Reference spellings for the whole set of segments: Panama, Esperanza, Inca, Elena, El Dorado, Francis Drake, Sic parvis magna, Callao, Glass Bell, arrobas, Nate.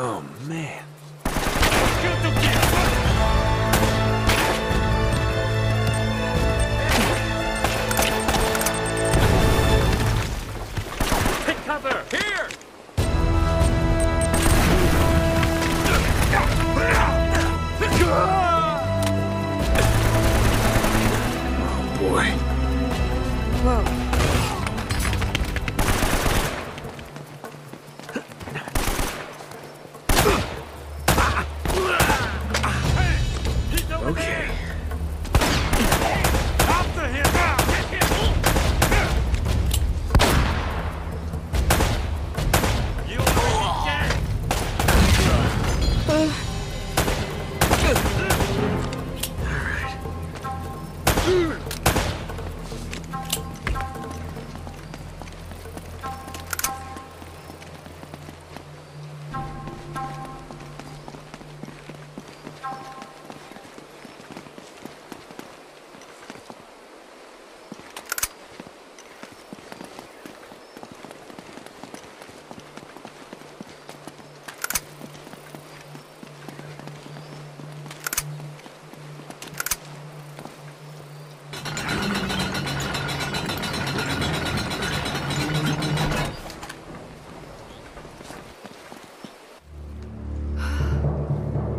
Oh, man. Take cover! Here! Oh, boy. Whoa.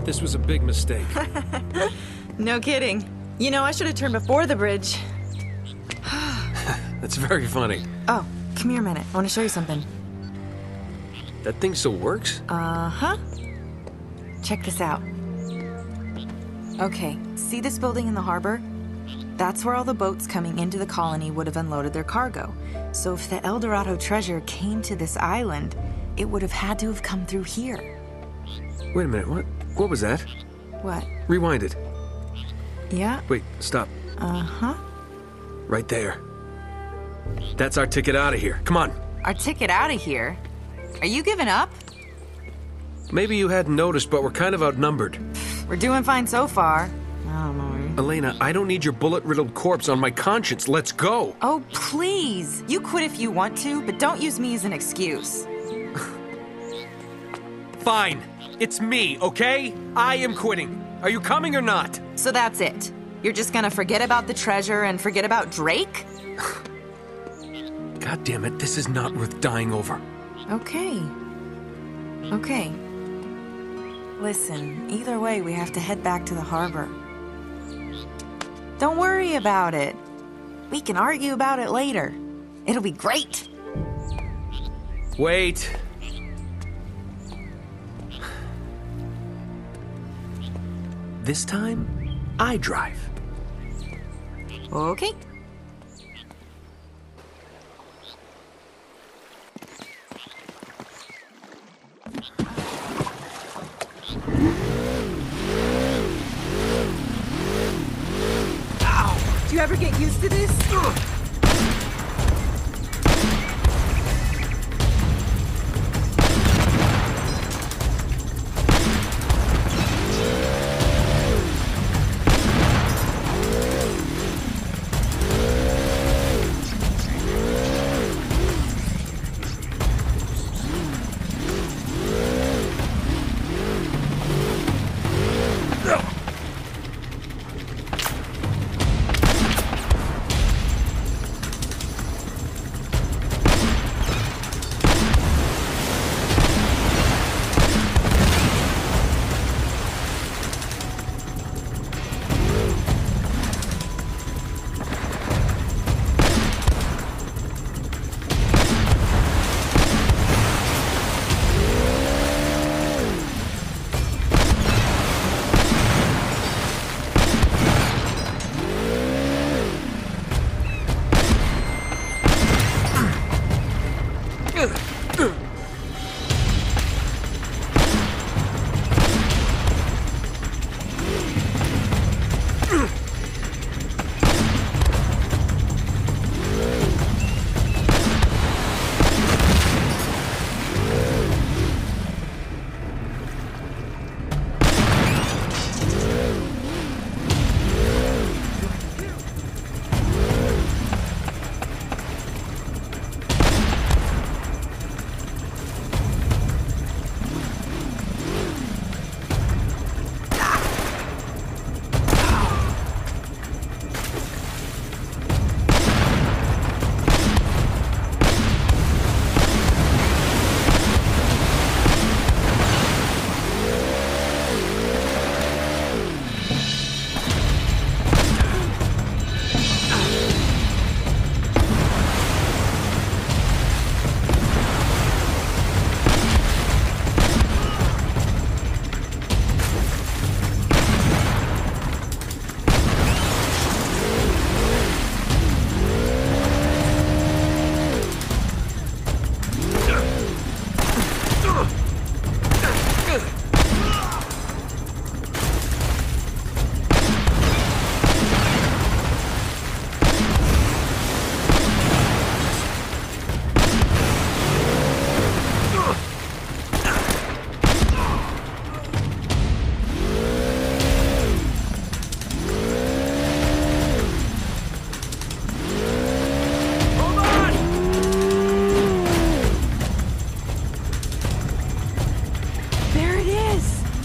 This was a big mistake. No kidding. You know, I should have turned before the bridge. That's very funny. Oh, come here a minute. I want to show you something. That thing still works? Uh-huh. Check this out. Okay, see this building in the harbor? That's where all the boats coming into the colony would have unloaded their cargo. So if the El Dorado treasure came to this island, it would have had to have come through here. Wait a minute, what? What was that? What? Rewind it. Yeah? Wait, stop. Uh-huh. Right there. That's our ticket out of here. Come on. Our ticket out of here? Are you giving up? Maybe you hadn't noticed, but we're kind of outnumbered. We're doing fine so far. Oh, Lord. Elena, I don't need your bullet-riddled corpse on my conscience. Let's go. Oh, please. You quit if you want to, but don't use me as an excuse. Fine. It's me, okay? I am quitting. Are you coming or not? So that's it. You're just gonna forget about the treasure and forget about Drake? God damn it, this is not worth dying over. Okay. Okay. Listen, either way, we have to head back to the harbor. Don't worry about it. We can argue about it later. It'll be great. Wait. This time, I drive. Okay. Ow! Do you ever get used to this? Ugh.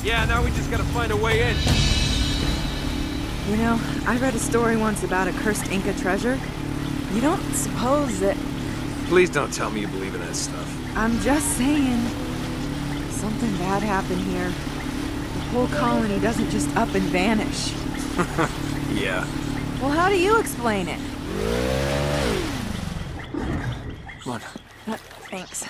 Yeah, now we just gotta find a way in. You know, I read a story once about a cursed Inca treasure. You don't suppose that... Please don't tell me you believe in that stuff. I'm just saying. Something bad happened here. The whole colony doesn't just up and vanish. Yeah. Well, how do you explain it? Come on. Thanks.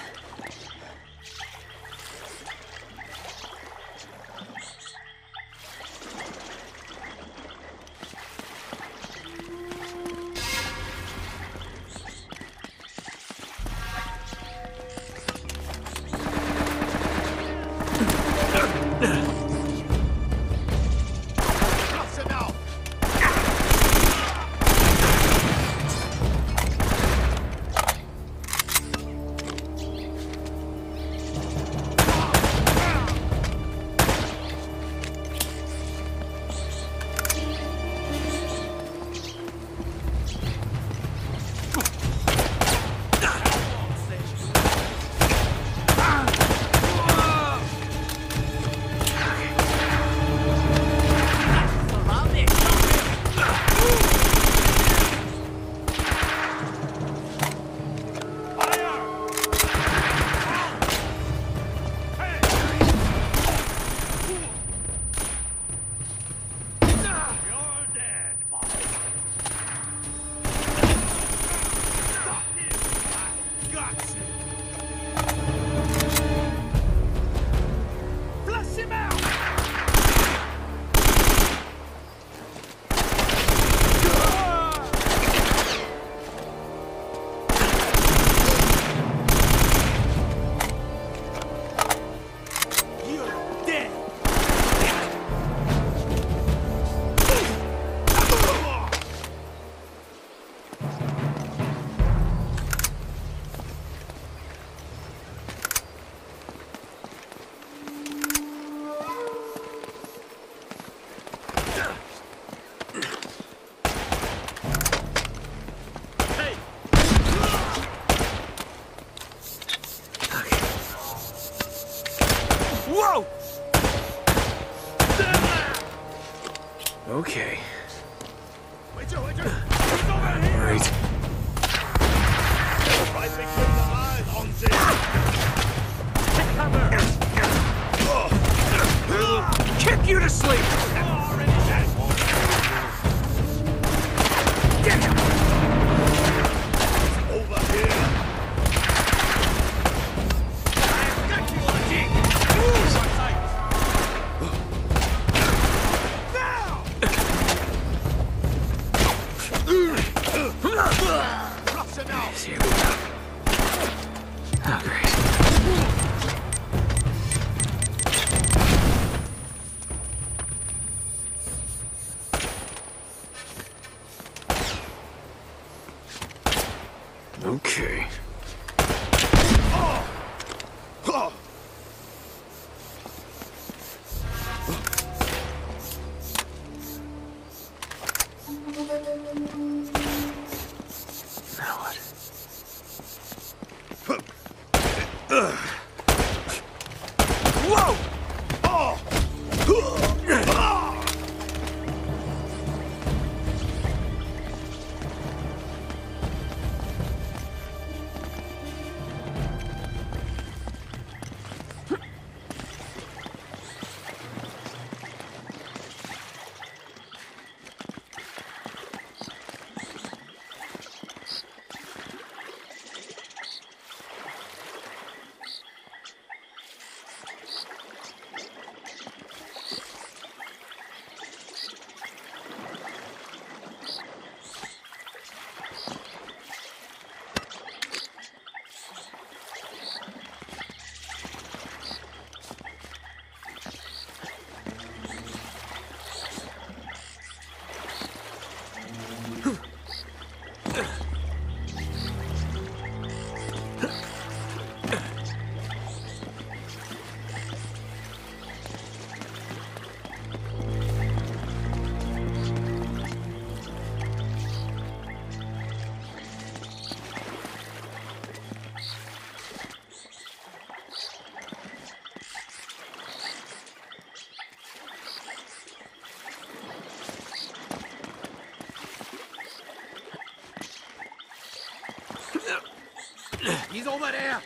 He's over there!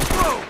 Whoa!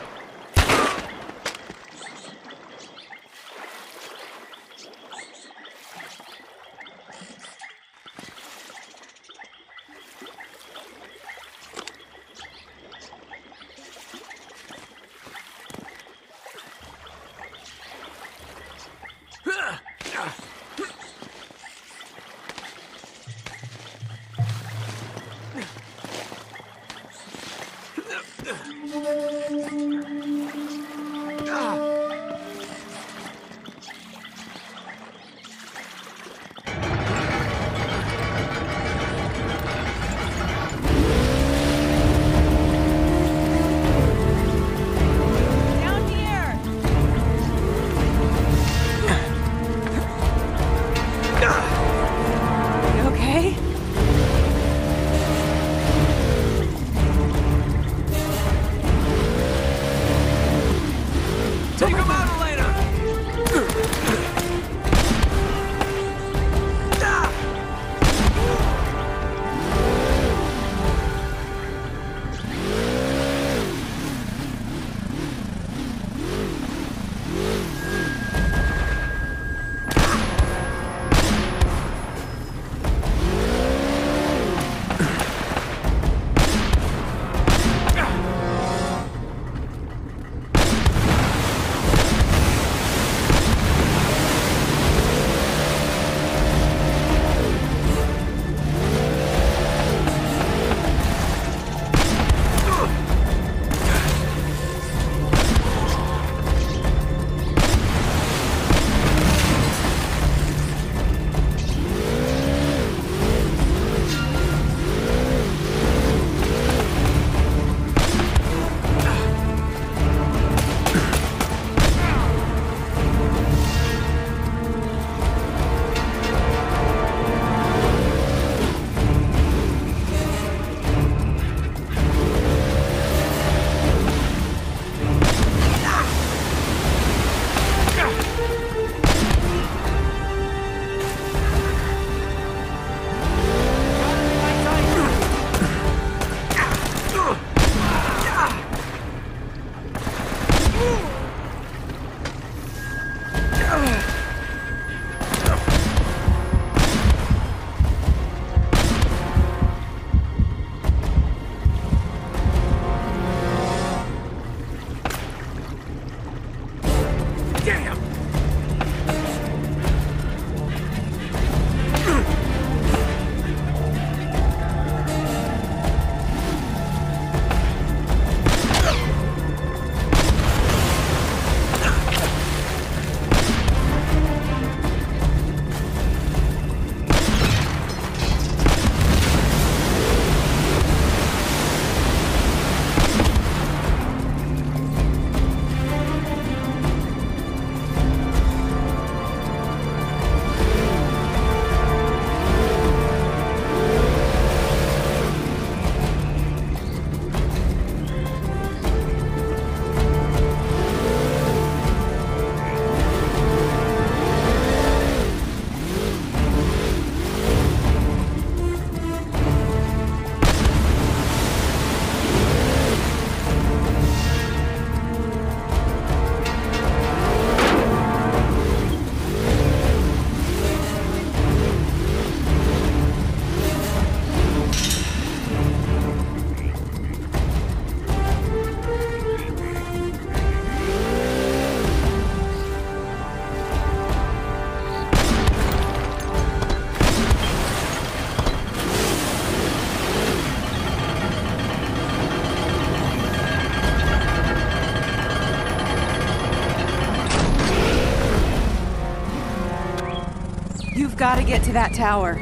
Gotta get to that tower.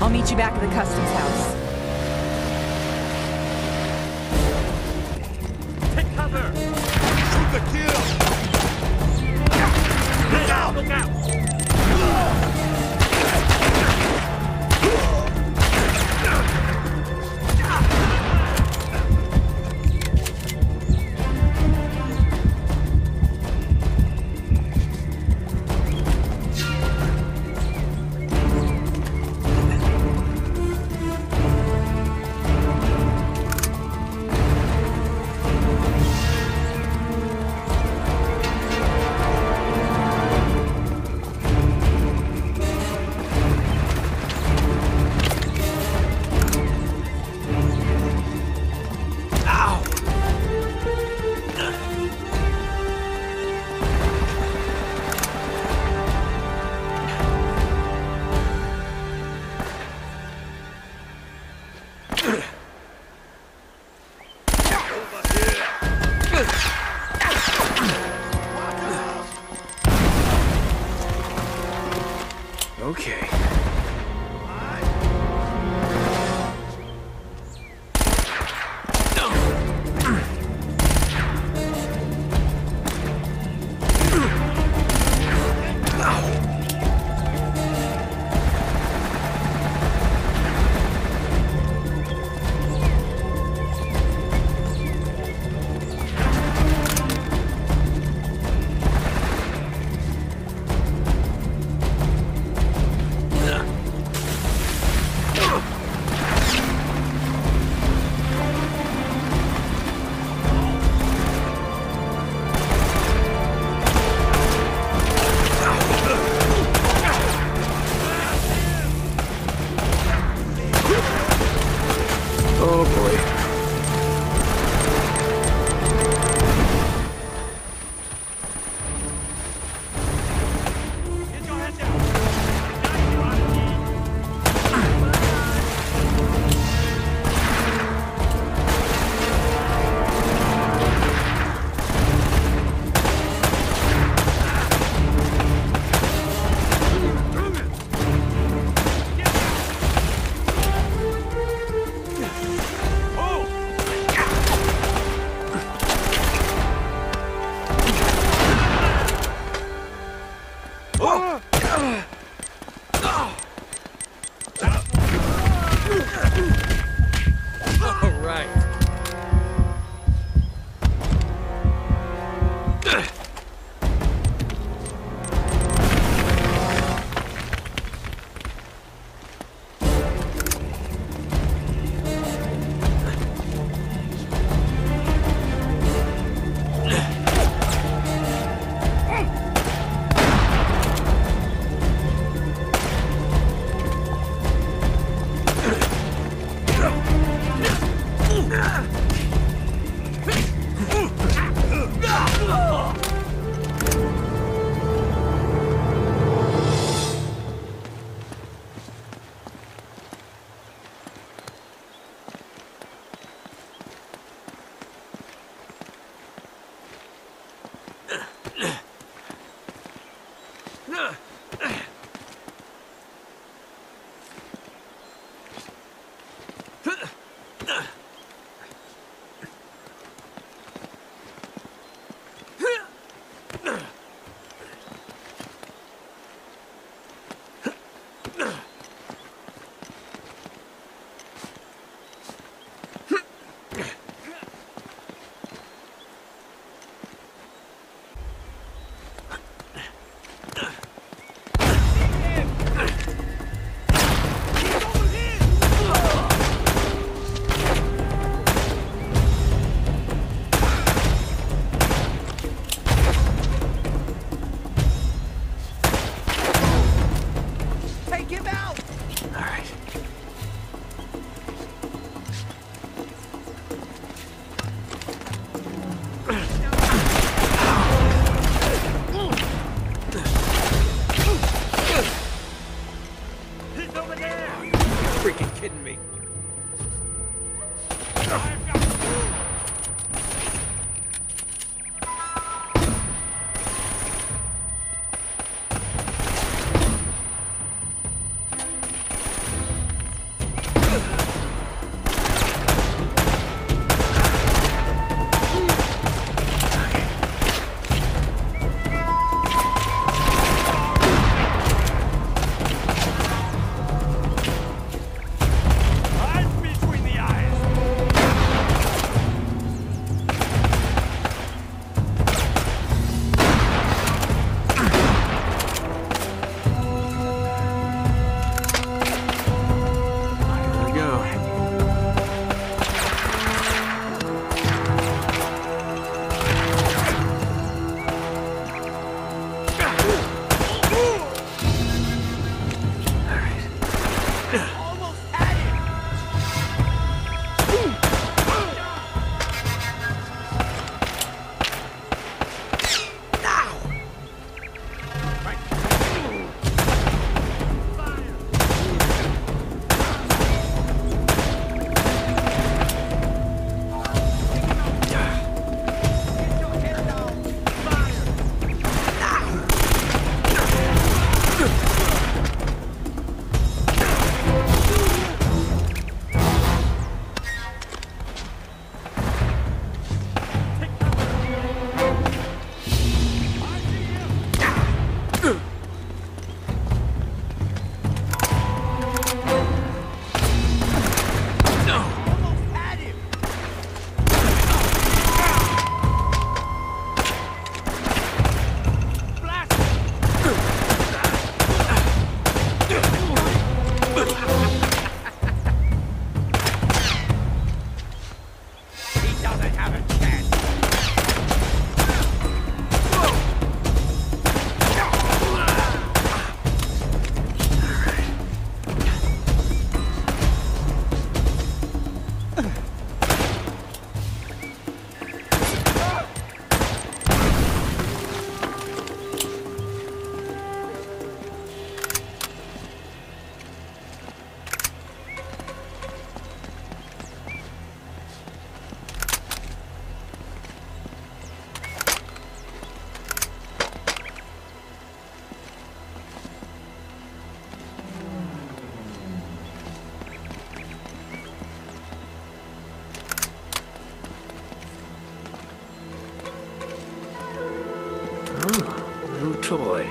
I'll meet you back at the customs house. Take cover! Shoot the kill! Look out! Look out! Okay. Troy.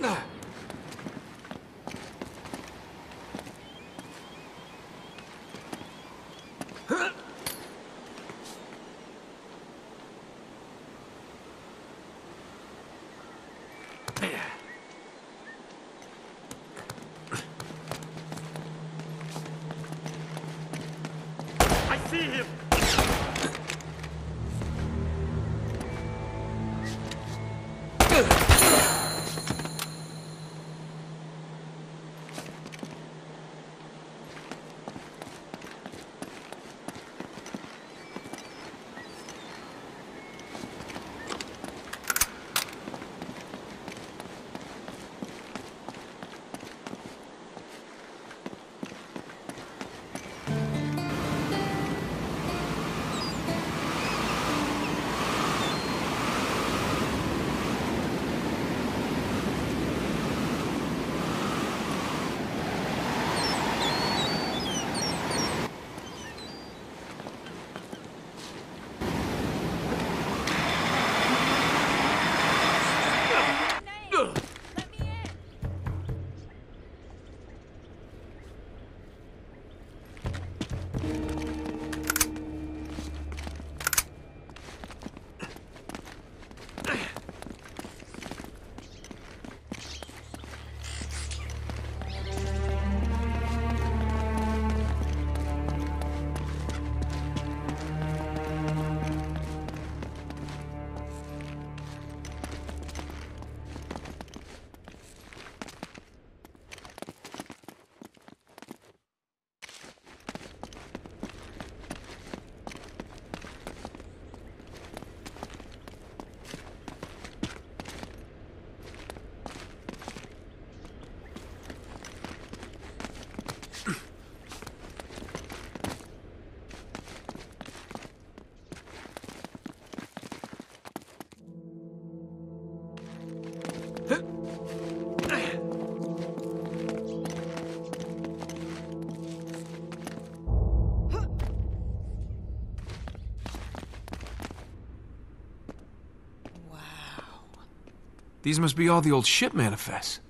Nice. These must be all the old ship manifests.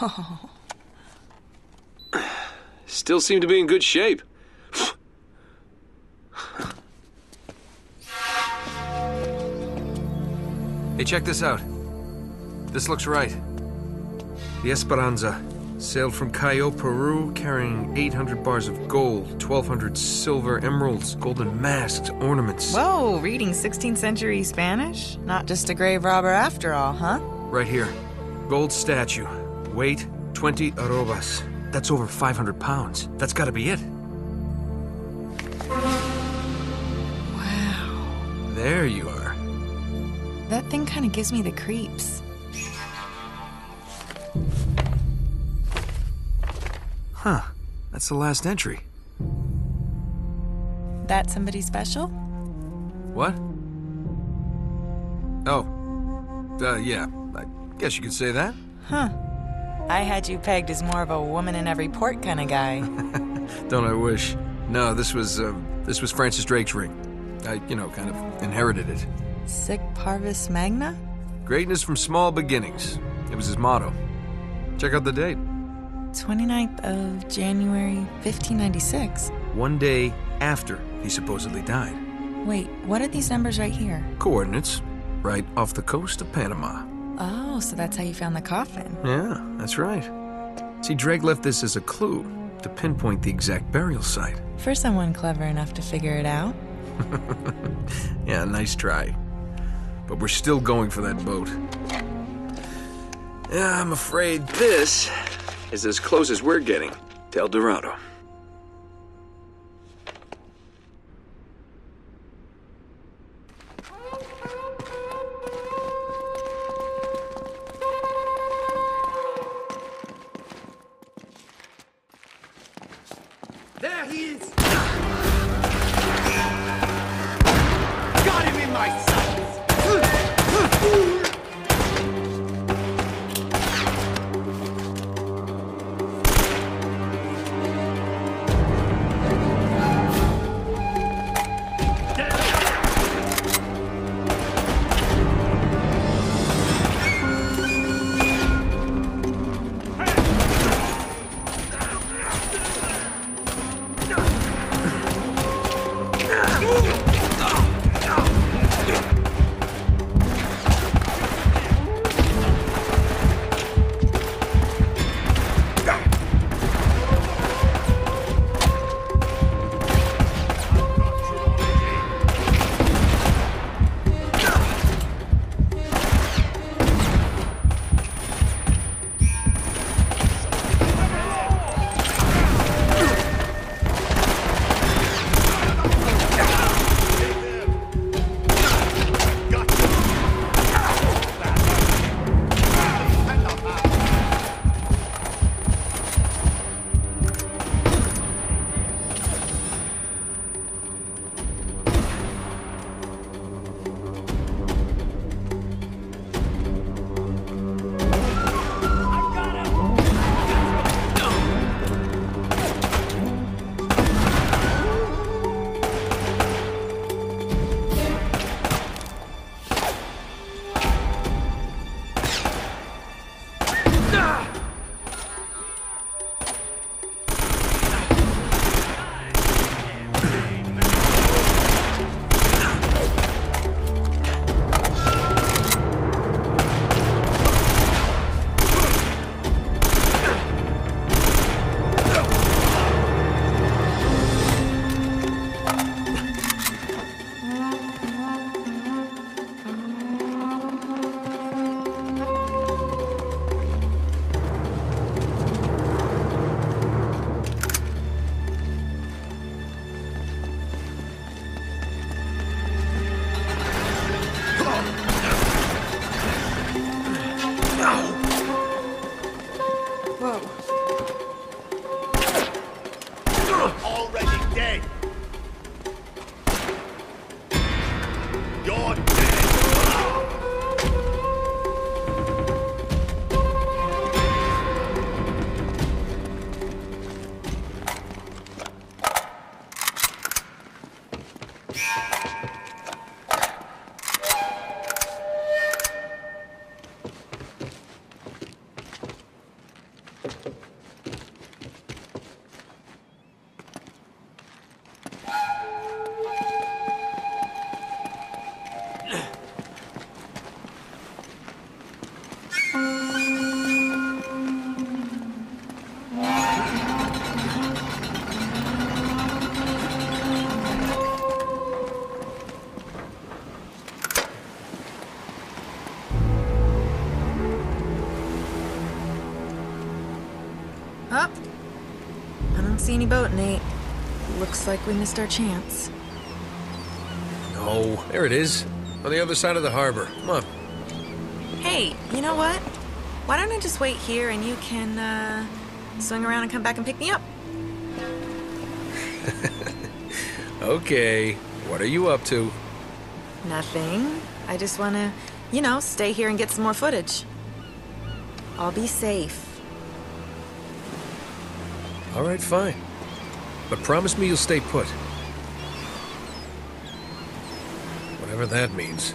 Oh. Still seem to be in good shape. Hey, check this out. This looks right. The Esperanza sailed from Callao, Peru, carrying 800 bars of gold, 1,200 silver emeralds, golden masks, ornaments. Whoa, reading 16th century Spanish? Not just a grave robber after all, huh? Right here. Gold statue. Weight, 20 arrobas. That's over 500 pounds. That's gotta be it. Wow. There you are. That thing kind of gives me the creeps. Huh. That's the last entry. That somebody special? What? Oh. Yeah. I guess you could say that. Huh. I had you pegged as more of a woman in every port kind of guy. Don't I wish. No, this was Francis Drake's ring. I, kind of inherited it. Sic parvis magna? Greatness from small beginnings. It was his motto. Check out the date. 29th of January, 1596. 1 day after he supposedly died. Wait, what are these numbers right here? Coordinates, right off the coast of Panama. Oh, so that's how you found the coffin. Yeah, that's right. See, Drake left this as a clue to pinpoint the exact burial site. For someone clever enough to figure it out. Yeah, nice try. But we're still going for that boat. Yeah, I'm afraid this is as close as we're getting to El Dorado. There he is! Got him in my sights! Up. I don't see any boat, Nate. Looks like we missed our chance. No, there it is. On the other side of the harbor. Come on. Hey, you know what? Why don't I just wait here and you can, swing around and come back and pick me up? Okay. What are you up to? Nothing. I just want to, you know, stay here and get some more footage. I'll be safe. All right, fine. But promise me you'll stay put. Whatever that means.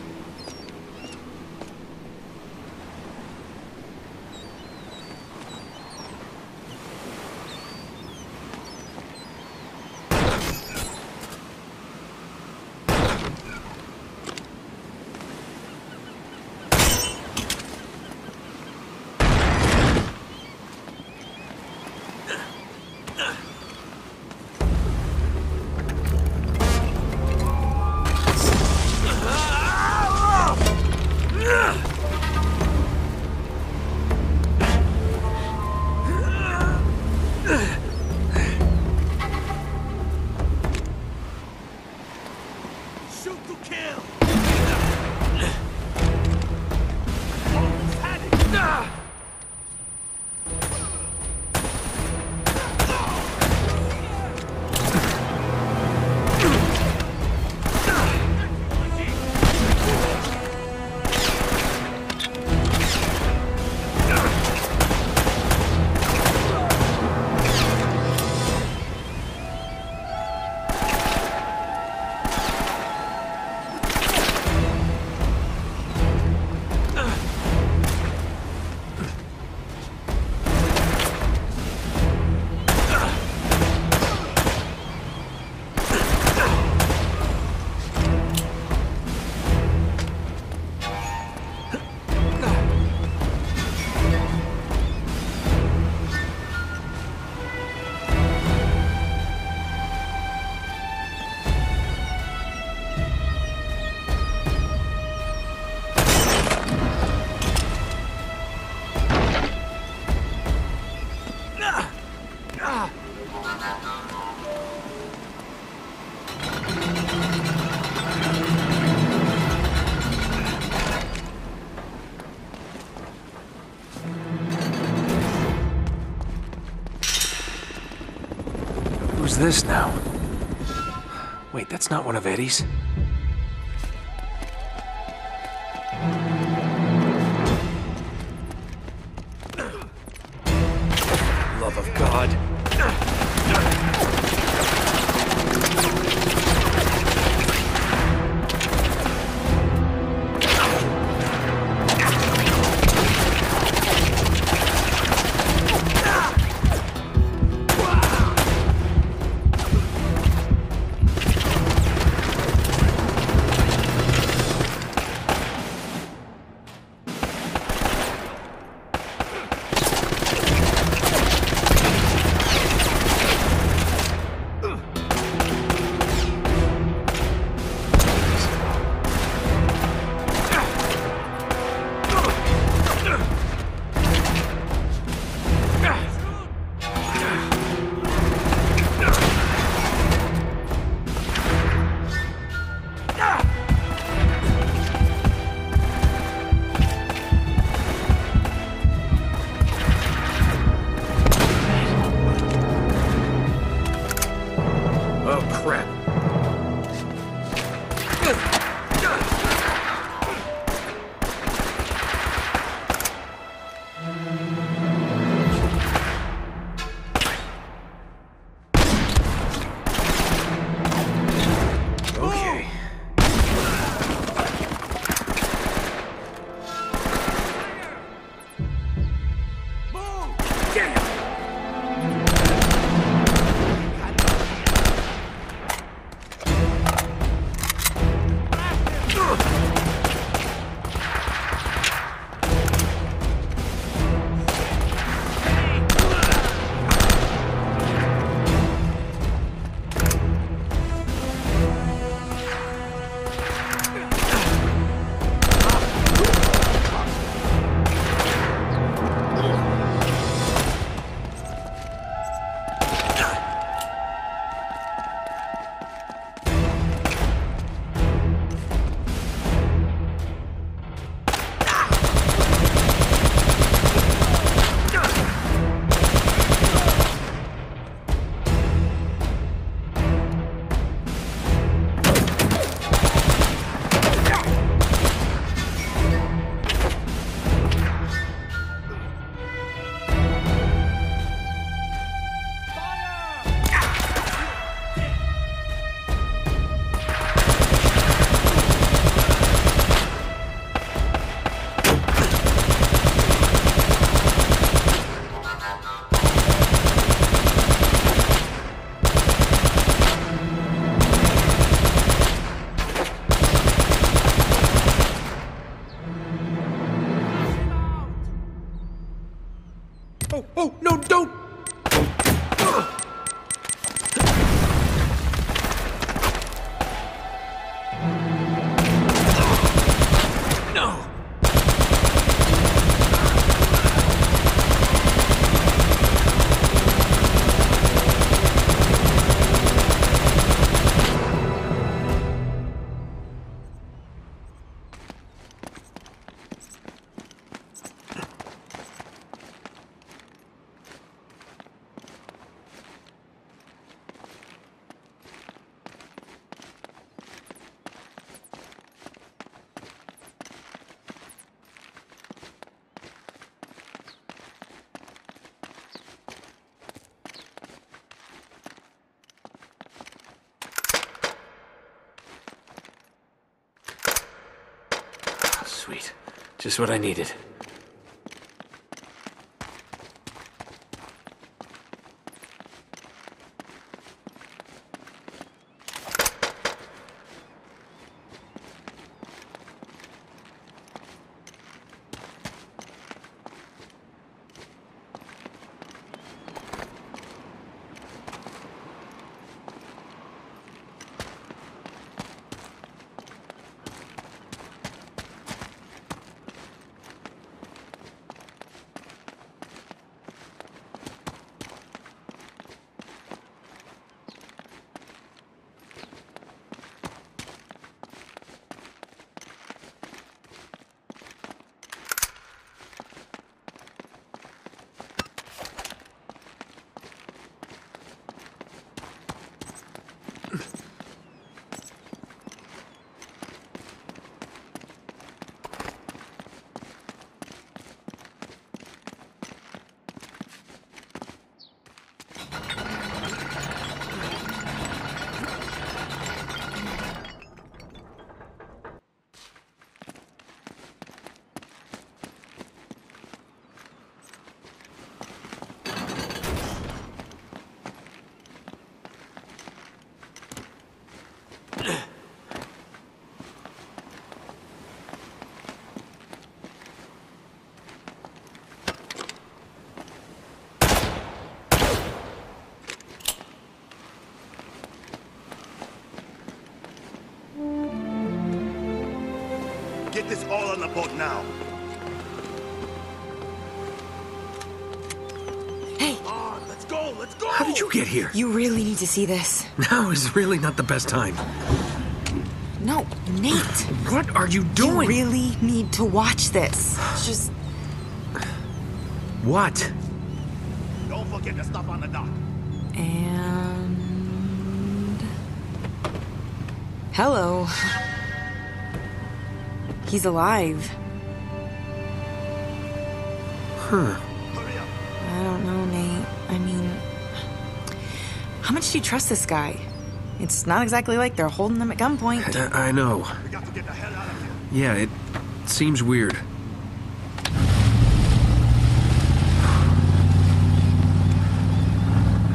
This now? Wait, that's not one of Eddie's. Love of God. Oh, no, don't! Sweet. Just what I needed. Get this all on the boat now. Hey! Oh, let's go! Let's go! How did you get here? You really need to see this. Now is really not the best time. No, Nate! What are you doing? You really need to watch this. Just... What? Don't forget to stop on the dock. And... Hello. He's alive. Huh. I don't know, Nate. I mean, how much do you trust this guy? It's not exactly like they're holding him at gunpoint. I know. We got to get the hell out of here. Yeah, it seems weird.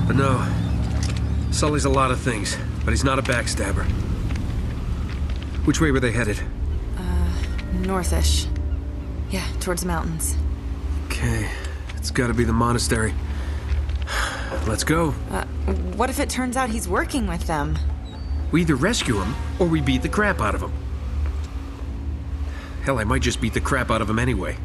But no, Sully's a lot of things, but he's not a backstabber. Which way were they headed? Northish. Yeah, towards the mountains. Okay, it's gotta be the monastery. Let's go. What if it turns out he's working with them? We either rescue him, or we beat the crap out of him. Hell, I might just beat the crap out of him anyway.